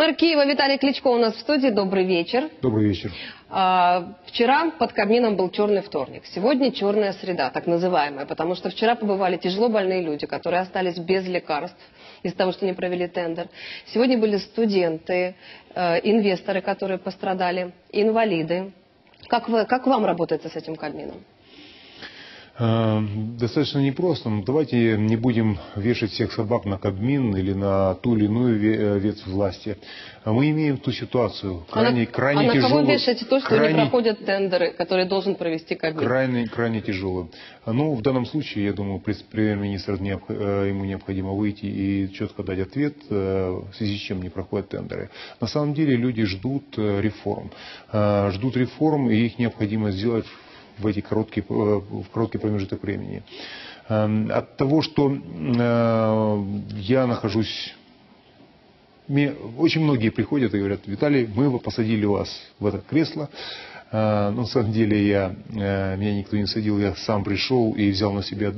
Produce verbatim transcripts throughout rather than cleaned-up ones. Мэр Киева Виталий Кличко у нас в студии. Добрый вечер. Добрый вечер. А, вчера под Кабмином был черный вторник. Сегодня черная среда, так называемая. Потому что вчера побывали тяжело больные люди, которые остались без лекарств из-за того, что не провели тендер. Сегодня были студенты, инвесторы, которые пострадали, инвалиды. Как, вы, как вам работается с этим Кабмином? Достаточно непросто. Но давайте не будем вешать всех собак на Кабмин или на ту или иную ветвь власти. Мы имеем ту ситуацию. Крайне, а на, крайне а на тяжелую, кого вешать то, что крайне, не проходят тендеры, которые должен провести Кабмин? Крайне, крайне тяжело. Ну, в данном случае, я думаю, премьер-министр, ему необходимо выйти и четко дать ответ, в связи с чем не проходят тендеры. На самом деле люди ждут реформ. Ждут реформ, и их необходимо сделать в эти короткие, в короткий промежуток времени. От того, что я нахожусь... Мне очень многие приходят и говорят: Виталий, мы посадили вас в это кресло. Но на самом деле я, меня никто не садил, я сам пришел и взял на себя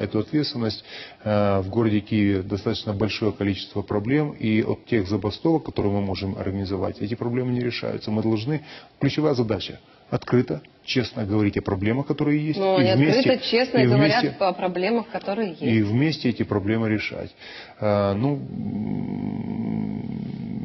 эту ответственность. В городе Киеве достаточно большое количество проблем, и от тех забастовок, которые мы можем организовать, эти проблемы не решаются. Мы должны... Ключевая задача — открыто, честно говорить о проблемах, которые есть. Ну, и вместе, открыто, честно и говорят вместе, о проблемах, которые есть. И вместе эти проблемы решать. А, ну,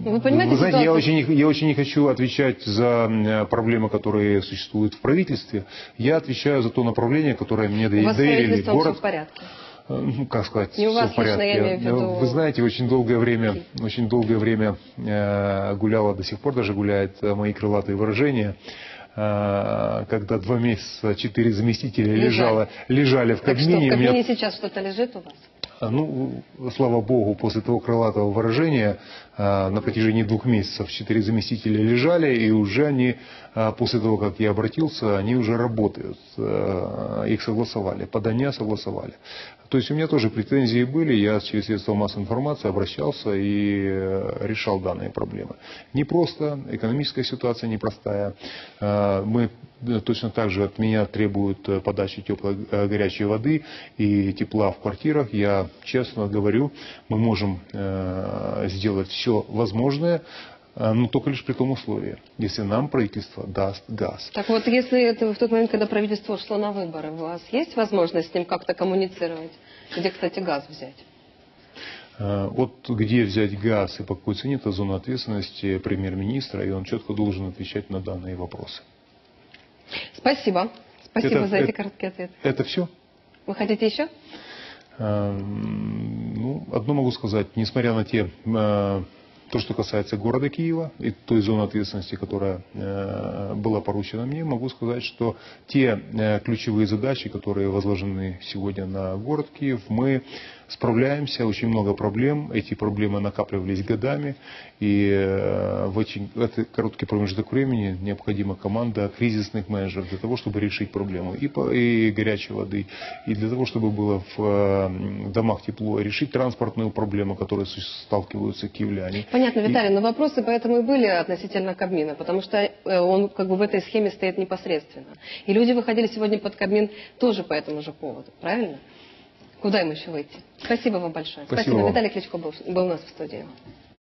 вы понимаете, вы знаете, я очень, я очень не хочу отвечать за проблемы, которые существуют в правительстве. Я отвечаю за то направление, которое мне доверили. У вас правительство город. Все в порядке? Ну, как сказать, не у вас, все в порядке. Лично, я имею в виду... Вы знаете, очень долгое время, очень долгое время гуляла, до сих пор даже гуляет, мои крылатые выражения. Когда два месяца четыре заместителя лежало, лежали в Кабмине. Так что, в Кабмине меня... сейчас что-то лежит у вас? Ну, слава богу, после того крылатого выражения на протяжении двух месяцев четыре заместителя лежали, и уже они, после того, как я обратился, они уже работают. Их согласовали, подания согласовали. То есть у меня тоже претензии были, я через средства массовой информации обращался и решал данные проблемы. Непросто, экономическая ситуация непростая. Мы точно так же, от меня требуют подачи теплой, горячей воды и тепла в квартирах. Я честно говорю, мы можем сделать все возможное, но только лишь при том условии, если нам правительство даст газ. Так вот, если это в тот момент, когда правительство ушло на выборы, у вас есть возможность с ним как-то коммуницировать? Где, кстати, газ взять? Вот где взять газ и по какой цене — это зона ответственности премьер-министра, и он четко должен отвечать на данные вопросы. Спасибо. Спасибо это, за это, эти короткие ответы. Это все? Вы хотите еще? Ну, одно могу сказать. Несмотря на те, то, что касается города Киева и той зоны ответственности, которая была поручена мне, могу сказать, что те ключевые задачи, которые возложены сегодня на город Киев, мы справляемся. Очень много проблем. Эти проблемы накапливались годами. И в очень короткий промежуток времени необходима команда кризисных менеджеров для того, чтобы решить проблему и, по, и горячей воды, и для того, чтобы было в домах тепло, решить транспортную проблему, которой сталкиваются киевляне. Понятно, Виталий, и... но вопросы поэтому и были относительно Кабмина, потому что он как бы в этой схеме стоит непосредственно. И люди выходили сегодня под Кабмин тоже по этому же поводу, правильно? Куда им еще выйти? Спасибо вам большое. Спасибо. Спасибо. Виталий Кличко был, был у нас в студии.